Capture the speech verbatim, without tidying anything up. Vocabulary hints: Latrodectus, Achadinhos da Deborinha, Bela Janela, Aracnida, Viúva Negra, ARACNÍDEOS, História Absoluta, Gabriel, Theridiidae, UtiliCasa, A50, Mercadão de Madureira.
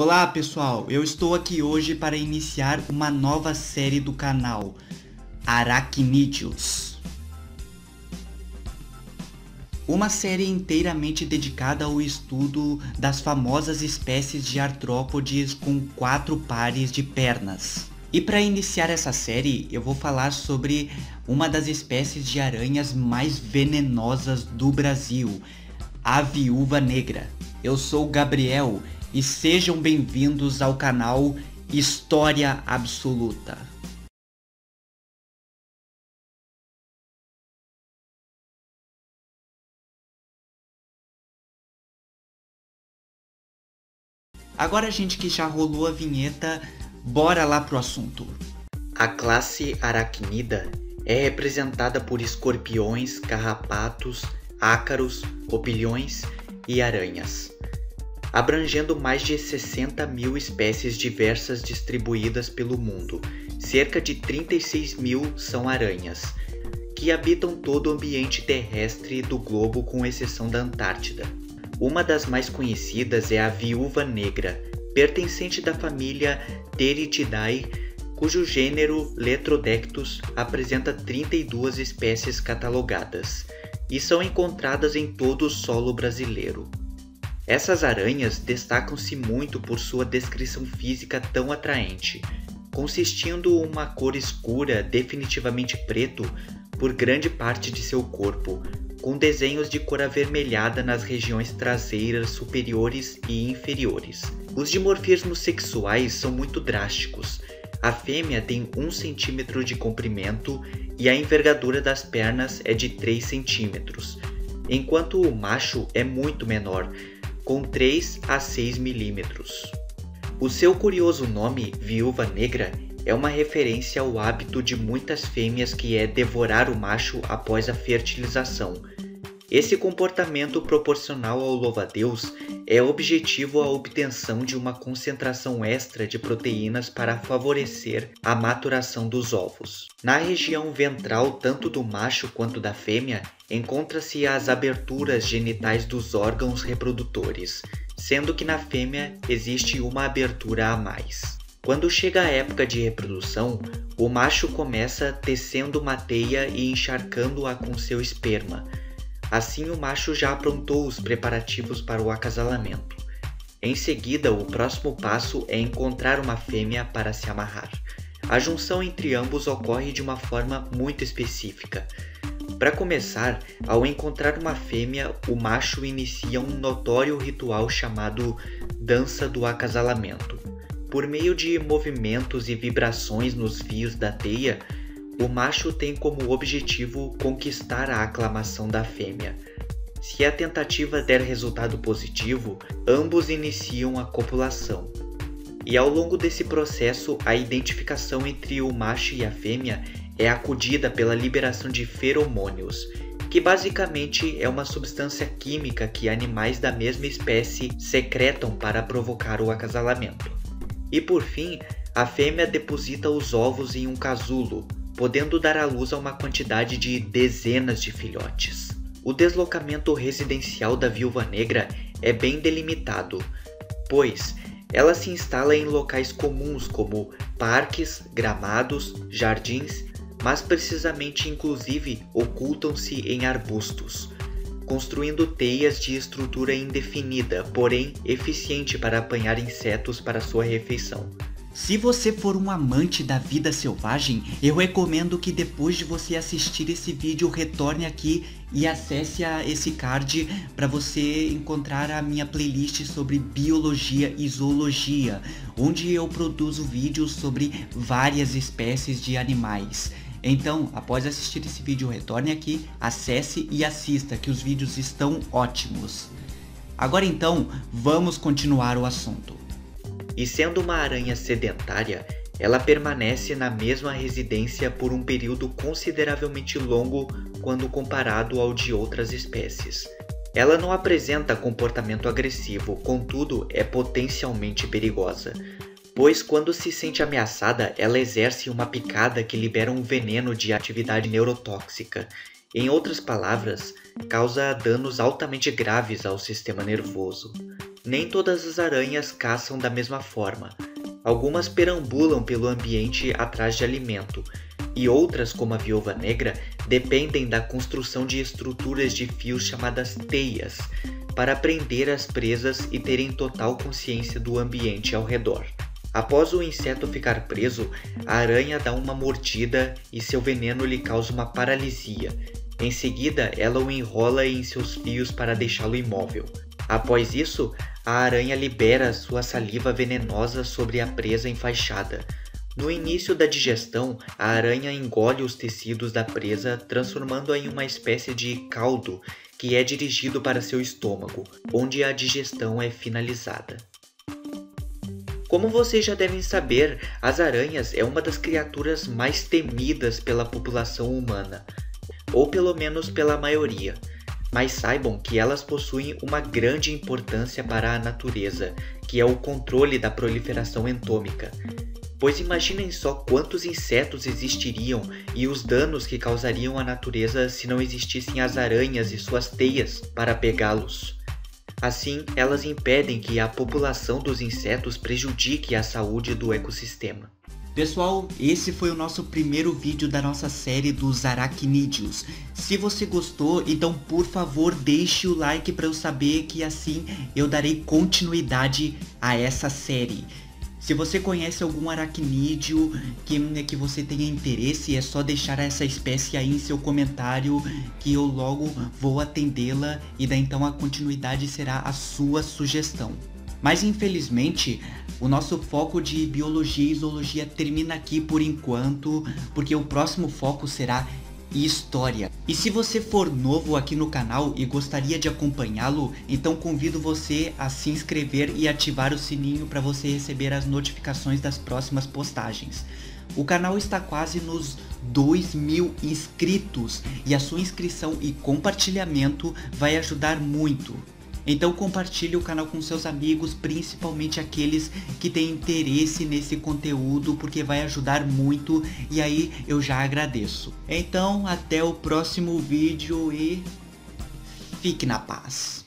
Olá pessoal, eu estou aqui hoje para iniciar uma nova série do canal, Aracnídeos. Uma série inteiramente dedicada ao estudo das famosas espécies de artrópodes com quatro pares de pernas. E para iniciar essa série, eu vou falar sobre uma das espécies de aranhas mais venenosas do Brasil, a Viúva Negra. Eu sou o Gabriel e sejam bem-vindos ao canal História Absoluta. Agora, gente, que já rolou a vinheta, bora lá pro assunto. A classe Aracnida é representada por escorpiões, carrapatos, ácaros, opilhões e aranhas, abrangendo mais de sessenta mil espécies diversas distribuídas pelo mundo. Cerca de trinta e seis mil são aranhas, que habitam todo o ambiente terrestre do globo com exceção da Antártida. Uma das mais conhecidas é a Viúva Negra, pertencente da família Theridiidae, cujo gênero Latrodectus apresenta trinta e duas espécies catalogadas e são encontradas em todo o solo brasileiro. Essas aranhas destacam-se muito por sua descrição física tão atraente, consistindo uma cor escura, definitivamente preto, por grande parte de seu corpo, com desenhos de cor avermelhada nas regiões traseiras superiores e inferiores. Os dimorfismos sexuais são muito drásticos. A fêmea tem um centímetro de comprimento e a envergadura das pernas é de três centímetros, enquanto o macho é muito menor, com três a seis milímetros. O seu curioso nome, Viúva Negra, é uma referência ao hábito de muitas fêmeas que é devorar o macho após a fertilização. Esse comportamento proporcional ao louva-a-Deus é objetivo à obtenção de uma concentração extra de proteínas para favorecer a maturação dos ovos. Na região ventral, tanto do macho quanto da fêmea, encontram-se as aberturas genitais dos órgãos reprodutores, sendo que na fêmea existe uma abertura a mais. Quando chega a época de reprodução, o macho começa tecendo uma teia e encharcando-a com seu esperma. Assim, o macho já aprontou os preparativos para o acasalamento. Em seguida, o próximo passo é encontrar uma fêmea para se amarrar. A junção entre ambos ocorre de uma forma muito específica. Para começar, ao encontrar uma fêmea, o macho inicia um notório ritual chamado dança do acasalamento. Por meio de movimentos e vibrações nos fios da teia, o macho tem como objetivo conquistar a aclamação da fêmea. Se a tentativa der resultado positivo, ambos iniciam a copulação. E ao longo desse processo, a identificação entre o macho e a fêmea é acudida pela liberação de feromônios, que basicamente é uma substância química que animais da mesma espécie secretam para provocar o acasalamento. E por fim, a fêmea deposita os ovos em um casulo, podendo dar à luz a uma quantidade de dezenas de filhotes. O deslocamento residencial da Viúva Negra é bem delimitado, pois ela se instala em locais comuns como parques, gramados, jardins, mas precisamente inclusive ocultam-se em arbustos, construindo teias de estrutura indefinida, porém eficiente para apanhar insetos para sua refeição. Se você for um amante da vida selvagem, eu recomendo que depois de você assistir esse vídeo, retorne aqui e acesse a esse card para você encontrar a minha playlist sobre biologia e zoologia, onde eu produzo vídeos sobre várias espécies de animais. Então, após assistir esse vídeo, retorne aqui, acesse e assista, que os vídeos estão ótimos. Agora então, vamos continuar o assunto. E sendo uma aranha sedentária, ela permanece na mesma residência por um período consideravelmente longo quando comparado ao de outras espécies. Ela não apresenta comportamento agressivo, contudo é potencialmente perigosa, pois quando se sente ameaçada, ela exerce uma picada que libera um veneno de atividade neurotóxica. Em outras palavras, causa danos altamente graves ao sistema nervoso. Nem todas as aranhas caçam da mesma forma. Algumas perambulam pelo ambiente atrás de alimento, e outras, como a Viúva Negra, dependem da construção de estruturas de fios chamadas teias, para prender as presas e terem total consciência do ambiente ao redor. Após o inseto ficar preso, a aranha dá uma mordida e seu veneno lhe causa uma paralisia. Em seguida, ela o enrola em seus fios para deixá-lo imóvel. Após isso, a aranha libera sua saliva venenosa sobre a presa enfaixada. No início da digestão, a aranha engole os tecidos da presa, transformando-a em uma espécie de caldo que é dirigido para seu estômago, onde a digestão é finalizada. Como vocês já devem saber, as aranhas é uma das criaturas mais temidas pela população humana, ou pelo menos pela maioria, mas saibam que elas possuem uma grande importância para a natureza, que é o controle da proliferação entômica. Pois imaginem só quantos insetos existiriam e os danos que causariam à natureza se não existissem as aranhas e suas teias para pegá-los. Assim, elas impedem que a população dos insetos prejudique a saúde do ecossistema. Pessoal, esse foi o nosso primeiro vídeo da nossa série dos aracnídeos. Se você gostou, então por favor deixe o like para eu saber, que assim eu darei continuidade a essa série. Se você conhece algum aracnídeo que, que você tenha interesse, é só deixar essa espécie aí em seu comentário que eu logo vou atendê-la, e daí então a continuidade será a sua sugestão. Mas infelizmente o nosso foco de biologia e zoologia termina aqui por enquanto, porque o próximo foco será história. E se você for novo aqui no canal e gostaria de acompanhá-lo, então convido você a se inscrever e ativar o sininho para você receber as notificações das próximas postagens. O canal está quase nos dois mil inscritos e a sua inscrição e compartilhamento vai ajudar muito. Então compartilhe o canal com seus amigos, principalmente aqueles que têm interesse nesse conteúdo, porque vai ajudar muito e aí eu já agradeço. Então até o próximo vídeo e fique na paz.